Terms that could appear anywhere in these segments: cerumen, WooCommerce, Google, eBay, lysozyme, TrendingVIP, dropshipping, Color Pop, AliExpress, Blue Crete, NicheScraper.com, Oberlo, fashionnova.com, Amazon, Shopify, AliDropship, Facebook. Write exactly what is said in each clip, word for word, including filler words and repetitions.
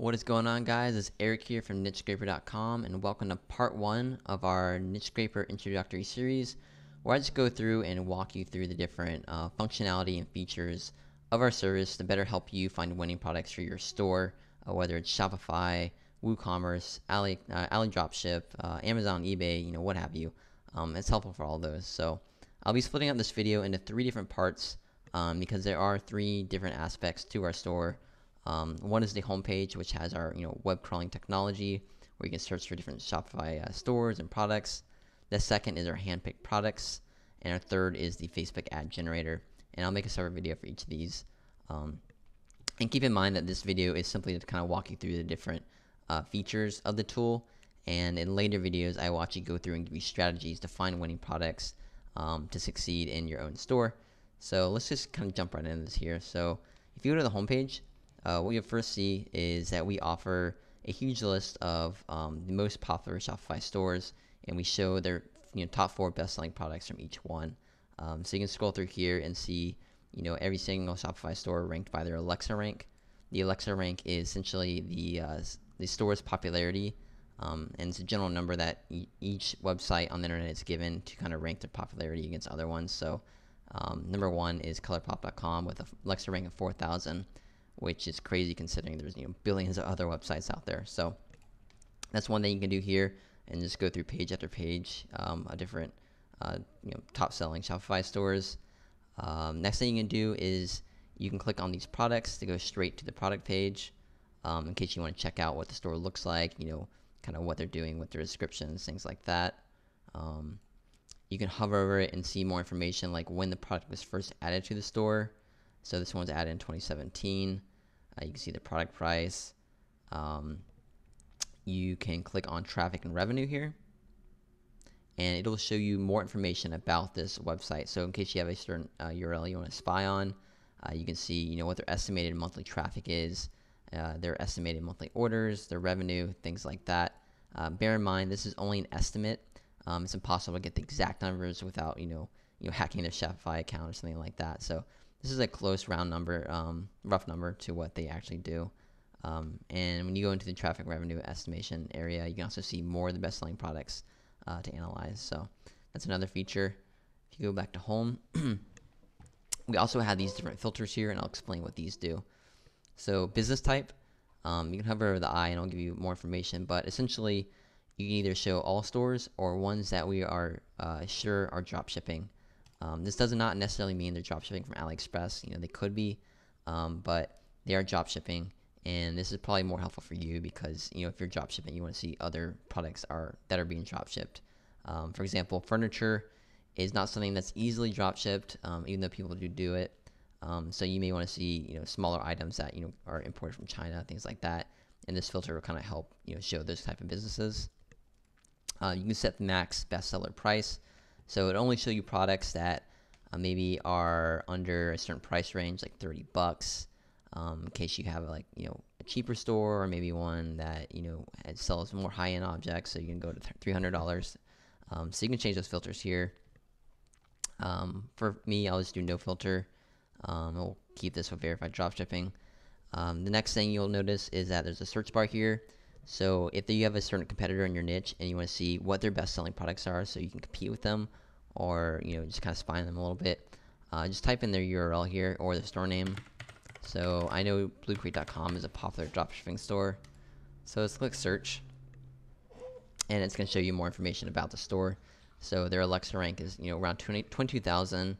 What is going on, guys? It's Eric here from Niche Scraper dot com, and welcome to part one of our NicheScraper introductory series, where I just go through and walk you through the different uh, functionality and features of our service to better help you find winning products for your store, uh, whether it's Shopify, WooCommerce, Ali, uh, AliDropship, uh, Amazon, eBay, you know, what have you. Um, it's helpful for all those. So I'll be splitting up this video into three different parts um, because there are three different aspects to our store. Um, one is the homepage, which has our you know web crawling technology, where you can search for different Shopify uh, stores and products. The second is our handpicked products, and our third is the Facebook ad generator. And I'll make a separate video for each of these. Um, and keep in mind that this video is simply to kind of walk you through the different uh, features of the tool. And in later videos, I will actually go through and give you strategies to find winning products um, to succeed in your own store. So let's just kind of jump right into this here. So if you go to the homepage. Uh, what you'll first see is that we offer a huge list of um, the most popular Shopify stores, and we show their you know, top four best-selling products from each one. Um, so you can scroll through here and see you know every single Shopify store ranked by their Alexa rank. The Alexa rank is essentially the uh, the store's popularity, um, and it's a general number that e each website on the internet is given to kind of rank their popularity against other ones. So um, number one is Color Pop dot com with an Alexa rank of four thousand. Which is crazy considering there's you know billions of other websites out there. So that's one thing you can do here, and just go through page after page um, of different uh, you know top-selling Shopify stores. Um, next thing you can do is you can click on these products to go straight to the product page, um, in case you want to check out what the store looks like, you know, kind of what they're doing with their descriptions, things like that. Um, you can hover over it and see more information like when the product was first added to the store. So this one's added in twenty seventeen. Uh, you can see the product price. Um, you can click on traffic and revenue here, and it'll show you more information about this website. So in case you have a certain uh, U R L you want to spy on, uh, you can see you know what their estimated monthly traffic is, uh, their estimated monthly orders, their revenue, things like that. Uh, bear in mind this is only an estimate. Um, it's impossible to get the exact numbers without you know you know hacking their Shopify account or something like that. So this is a close round number, um, rough number to what they actually do. Um, and when you go into the traffic revenue estimation area, you can also see more of the best-selling products uh, to analyze. So that's another feature. If you go back to home, we also have these different filters here, and I'll explain what these do. So business type, um, you can hover over the eye, and I'll give you more information. But essentially, you can either show all stores or ones that we are uh, sure are drop shipping. Um, this does not necessarily mean they're dropshipping from AliExpress. You know, they could be, um, but they are dropshipping, and this is probably more helpful for you because you know if you're dropshipping, you want to see other products are that are being dropshipped. Um, for example, furniture is not something that's easily dropshipped, um, even though people do do it. Um, so you may want to see you know smaller items that you know are imported from China, things like that. And this filter will kind of help you know show those type of businesses. Uh, you can set the max bestseller price. So it only show you products that uh, maybe are under a certain price range, like thirty bucks, um, in case you have like you know a cheaper store or maybe one that you know sells more high-end objects. So you can go to three hundred dollars. Um, so you can change those filters here. Um, for me, I'll just do no filter. Um, I'll keep this with verified dropshipping. Um, the next thing you'll notice is that there's a search bar here. So if you have a certain competitor in your niche and you want to see what their best-selling products are so you can compete with them or, you know, just kind of spy on them a little bit, uh, just type in their U R L here or their store name. So I know Blue Crete dot com is a popular dropshipping store. So let's click search, and it's going to show you more information about the store. So their Alexa rank is, you know, around twenty-two thousand.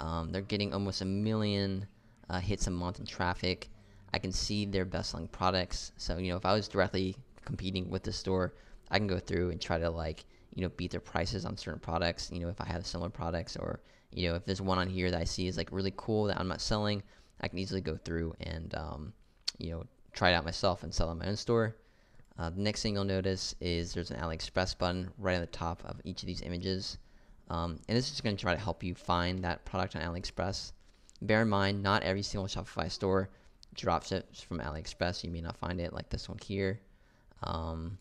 Um, they're getting almost a million uh, hits a month in traffic. I can see their best-selling products. So, you know, if I was directly competing with the store, I can go through and try to like, you know, beat their prices on certain products, you know, if I have similar products, or, you know, if there's one on here that I see is like really cool that I'm not selling, I can easily go through and, um, you know, try it out myself and sell it in my own store. Uh, the next thing you'll notice is there's an AliExpress button right on the top of each of these images. Um, and this is going to try to help you find that product on AliExpress. Bear in mind, not every single Shopify store dropships from AliExpress. You may not find it like this one here, um,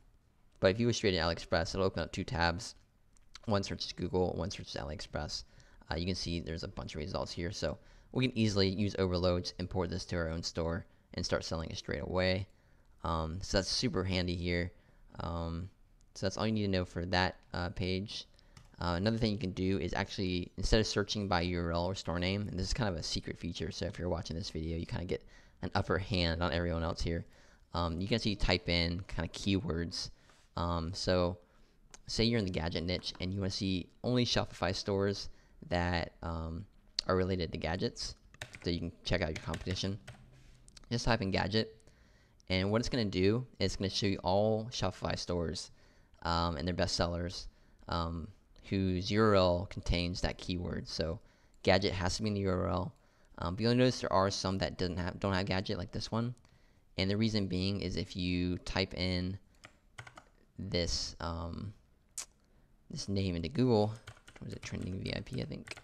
but if you go straight to AliExpress, it'll open up two tabs. One searches Google, one searches AliExpress. Uh, you can see there's a bunch of results here, so we can easily use Oberlo, import this to our own store, and start selling it straight away. Um, so that's super handy here. Um, so that's all you need to know for that uh, page. Uh, another thing you can do is actually, instead of searching by U R L or store name, and this is kind of a secret feature, so if you're watching this video, you kind of get an upper hand on everyone else here. Um, you can actually type in kind of keywords. Um, so say you're in the gadget niche and you want to see only Shopify stores that um, are related to gadgets, so you can check out your competition. Just type in gadget, and what it's going to do is it's going to show you all Shopify stores um, and their best sellers um, whose U R L contains that keyword. So gadget has to be in the U R L. Um, but you'll notice there are some that doesn't have, don't have gadget, like this one. And the reason being is if you type in this um, this name into Google, what was it, TrendingVIP, I think,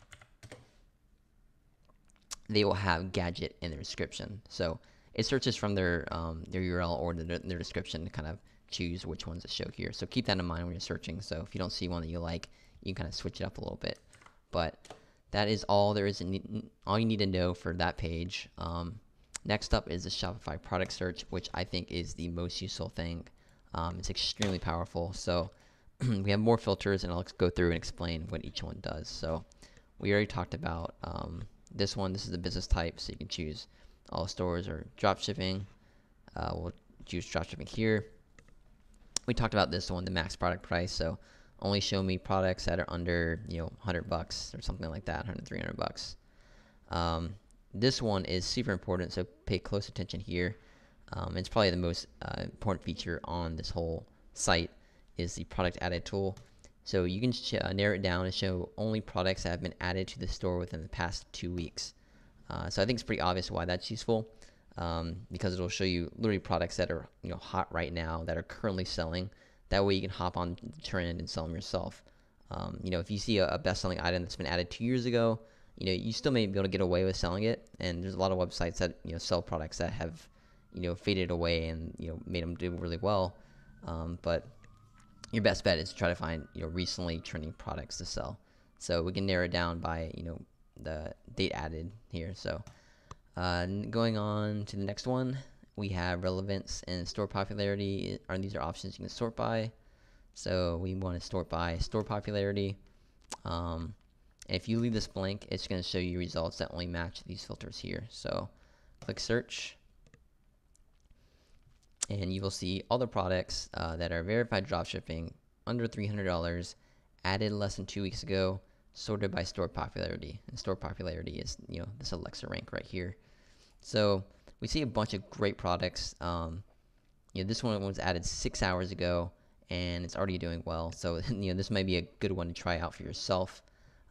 they will have gadget in their description. So it searches from their um, their U R L or their, their description to kind of choose which ones to show here. So keep that in mind when you're searching. So if you don't see one that you like, you can kind of switch it up a little bit. But that is all there is, in, all you need to know for that page. Um, next up is the Shopify product search, which I think is the most useful thing. Um, it's extremely powerful. So we have more filters, and I'll go through and explain what each one does. So we already talked about um, this one. This is the business type, so you can choose all stores or dropshipping. Uh, we'll choose dropshipping here. We talked about this one, the max product price. So only show me products that are under, you know, one hundred bucks or something like that, one hundred, three hundred bucks. Um, this one is super important, so pay close attention here. Um, it's probably the most uh, important feature on this whole site is the product added tool. So you can uh, narrow it down and show only products that have been added to the store within the past two weeks. Uh, so I think it's pretty obvious why that's useful, um, because it'll show you literally products that are, you know, hot right now, that are currently selling. That way you can hop on the trend and sell them yourself. Um, you know, if you see a, a best-selling item that's been added two years ago, you know, you still may be able to get away with selling it. And there's a lot of websites that, you know, sell products that have, you know, faded away and, you know, made them do really well. Um, but your best bet is to try to find, you know, recently trending products to sell. So we can narrow it down by, you know, the date added here. So uh, going on to the next one, we have relevance and store popularity. Are these are options you can sort by. So we want to sort by store popularity. Um, if you leave this blank, it's going to show you results that only match these filters here. So click search, and you will see all the products uh, that are verified dropshipping, under three hundred dollars, added less than two weeks ago, sorted by store popularity. And store popularity is, you know, this Alexa rank right here. So we see a bunch of great products. Um, you know, this one was added six hours ago, and it's already doing well. So, you know, this might be a good one to try out for yourself.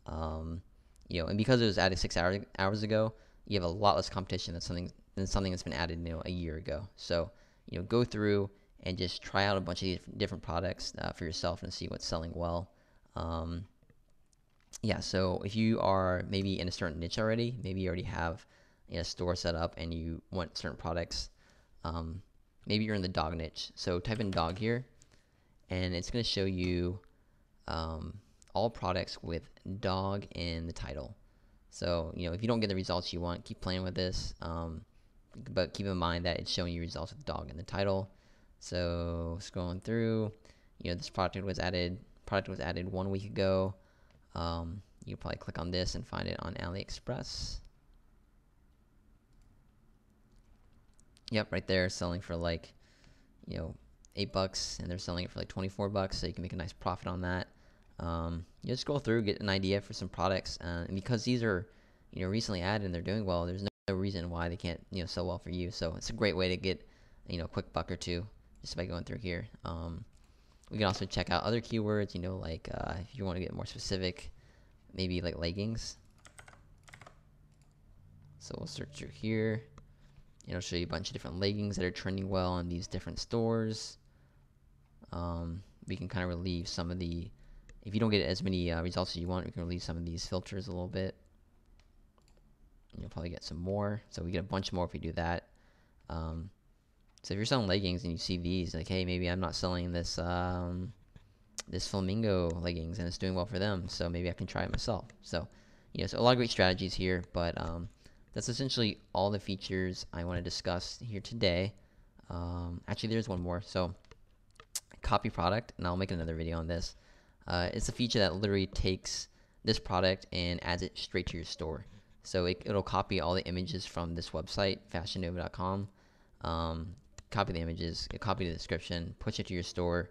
Um, you know, and because it was added six hours hours ago, you have a lot less competition than something than something that's been added, you know, a year ago. So, you know, go through and just try out a bunch of these different products uh, for yourself and see what's selling well. Um, yeah. So, if you are maybe in a certain niche already, maybe you already have a store set up and you want certain products, um, maybe you're in the dog niche, so type in dog here, and it's going to show you um, all products with dog in the title. So, you know, if you don't get the results you want, keep playing with this, um, but keep in mind that it's showing you results with dog in the title. So scrolling through, you know, this product was added product was added one week ago. Um, you probably click on this and find it on AliExpress. Yep, right there, selling for like, you know, eight bucks, and they're selling it for like twenty-four bucks, so you can make a nice profit on that. Um, you just scroll through, get an idea for some products, uh, and because these are, you know, recently added and they're doing well, there's no reason why they can't, you know, sell well for you. So it's a great way to get, you know, a quick buck or two just by going through here. Um, we can also check out other keywords, you know, like uh, if you want to get more specific, maybe like leggings. So we'll search through here. It'll show you a bunch of different leggings that are trending well in these different stores. Um, we can kind of relieve some of the, if you don't get as many uh, results as you want, we can relieve some of these filters a little bit. And you'll probably get some more. So we get a bunch more if we do that. Um, so if you're selling leggings and you see these, like, hey, maybe I'm not selling this um, this flamingo leggings, and it's doing well for them, so maybe I can try it myself. So, you know, so a lot of great strategies here, but um, that's essentially all the features I want to discuss here today. Um, actually, there's one more. So copy product, and I'll make another video on this. Uh, it's a feature that literally takes this product and adds it straight to your store. So it, it'll copy all the images from this website, fashion nova dot com. Um, copy the images, copy the description, push it to your store,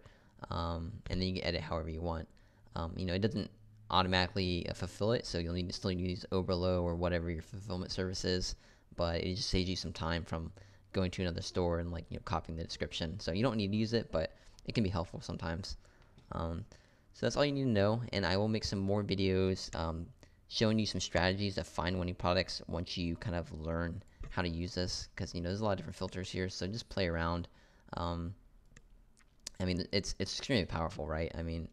um, and then you can edit however you want. Um, you know, it doesn't automatically uh, fulfill it, so you'll need to still use Oberlo or whatever your fulfillment service is, but it just saves you some time from going to another store and, like, you know, copying the description. So you don't need to use it, but it can be helpful sometimes. Um, so that's all you need to know, and I will make some more videos um, showing you some strategies to find winning products once you kind of learn how to use this, because, you know, there's a lot of different filters here, so just play around. Um, I mean, it's, it's extremely powerful, right? I mean,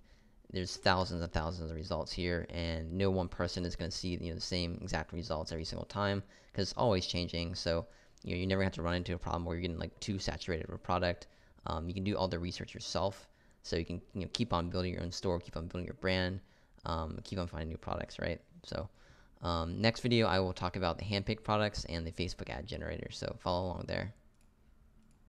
there's thousands and thousands of results here, and no one person is going to see, you know, the same exact results every single time, because it's always changing. So, you know, you never have to run into a problem where you're getting, like, too saturated with a product. Um, you can do all the research yourself, so you can, you know, keep on building your own store, keep on building your brand, um, keep on finding new products, right? So um, next video, I will talk about the handpicked products and the Facebook ad generator, so follow along there.